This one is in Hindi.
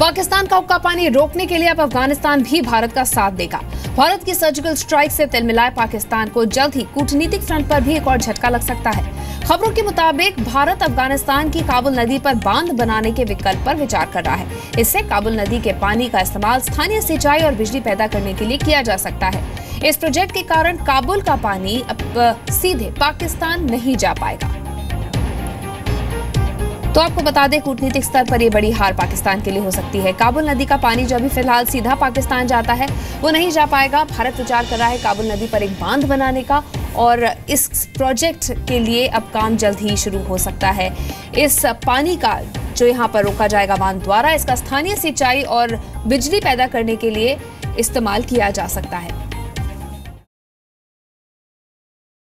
पाकिस्तान का उक्का पानी रोकने के लिए अब अफगानिस्तान भी भारत का साथ देगा। भारत की सर्जिकल स्ट्राइक से तिलमिलाए पाकिस्तान को जल्द ही कूटनीतिक फ्रंट पर भी एक और झटका लग सकता है। खबरों के मुताबिक भारत अफगानिस्तान की काबुल नदी पर बांध बनाने के विकल्प पर विचार कर रहा है। इससे काबुल नदी के पानी का इस्तेमाल स्थानीय सिंचाई और बिजली पैदा करने के लिए किया जा सकता है। इस प्रोजेक्ट के कारण काबुल का पानी अब सीधे पाकिस्तान नहीं जा पाएगा। तो आपको बता दें, कूटनीतिक स्तर पर ये बड़ी हार पाकिस्तान के लिए हो सकती है। काबुल नदी का पानी जो अभी फिलहाल सीधा पाकिस्तान जाता है वो नहीं जा पाएगा। भारत विचार कर रहा है काबुल नदी पर एक बांध बनाने का और इस प्रोजेक्ट के लिए अब काम जल्द ही शुरू हो सकता है। इस पानी का जो यहाँ पर रोका जाएगा बांध द्वारा, इसका स्थानीय सिंचाई और बिजली पैदा करने के लिए इस्तेमाल किया जा सकता है।